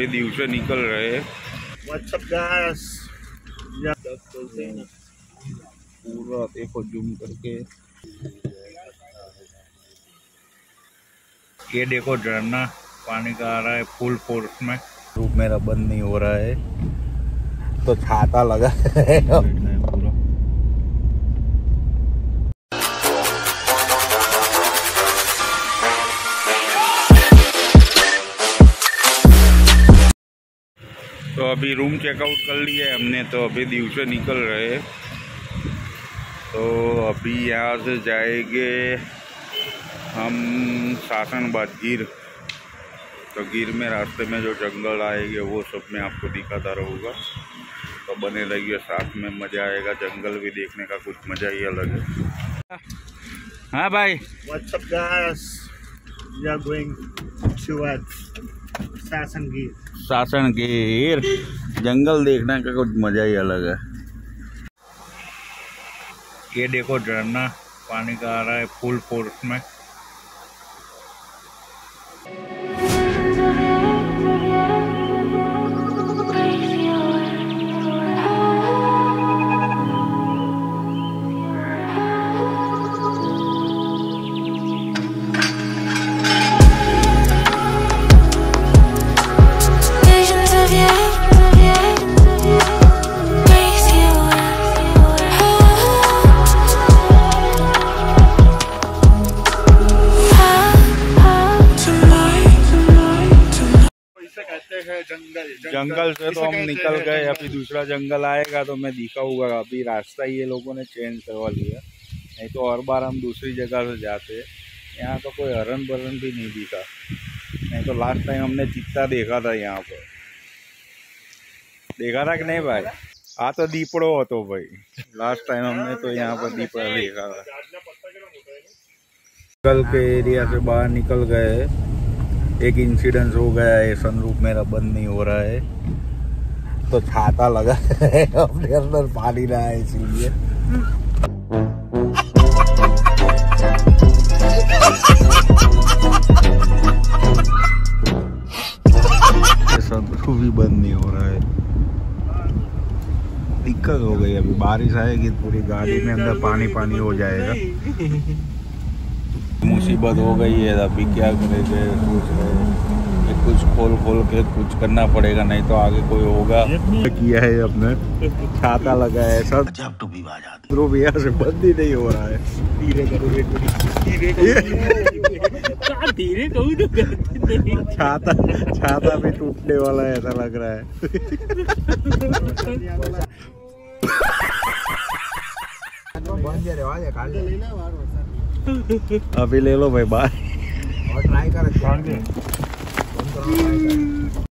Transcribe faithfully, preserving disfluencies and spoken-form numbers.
ये दिवसे निकल रहे हैं। पूरा देखो जूम करके, ये देखो झरना पानी का आ रहा है फुल फोर्स में। धूप मेरा बंद नहीं हो रहा है तो छाता लगा है पूरा। तो अभी रूम चेकआउट कर लिया है हमने, तो अभी दिवसे निकल रहे हैं। तो अभी यहाँ से जाएंगे हम सासन गिर। तो गिर में रास्ते में जो जंगल आएंगे वो सब मैं आपको दिखाता रहूँगा, तो बने रहिए साथ में, मज़ा आएगा। जंगल भी देखने का कुछ मज़ा ही अलग है। हाँ भाई, what's up guys, we are going towards Sasan Gir. सासन गिर जंगल देखने का कुछ मज़ा ही अलग है। ये देखो झरना पानी का आ रहा है फुल फोर्स में। जंगल से तो हम निकल गए, अभी दूसरा जंगल आएगा तो मैं दिखाऊंगा। अभी रास्ता ये लोगों ने चेंज करवा लिया, नहीं तो हर बार हम दूसरी जगह से जाते। यहाँ तो कोई हरन बरन भी नहीं दिखा, नहीं तो लास्ट टाइम हमने चित्ता देखा था यहाँ पर, देखा था कि नहीं भाई? हाँ, तो दीपड़ो हो तो भाई, लास्ट टाइम हमने तो यहाँ पर दीपड़ा देखा था। जंगल के एरिया से बाहर निकल गए, एक इंसिडेंस हो गया है। सनरूफ मेरा बंद नहीं हो रहा है तो छाता लगा है, अपने अंदर पानी रहा है इसलिए। सनरूफ भी बंद नहीं हो रहा है, दिक्कत हो गई। अभी बारिश आएगी पूरी गाड़ी में अंदर पानी पानी हो जाएगा, मुसीबत हो गई है। अभी क्या करेंगे सोच रहे हैं, कुछ खोल खोल के कुछ करना पड़ेगा, नहीं तो आगे कोई होगा। किया है अपने छाता लगा है सब, यहाँ से बंद ही नहीं हो रहा है। धीरे धीरे करो, छाता छाता भी टूटने वाला है ऐसा लग रहा है। अभी ले लो भाई, बाय। और ट्राई कर,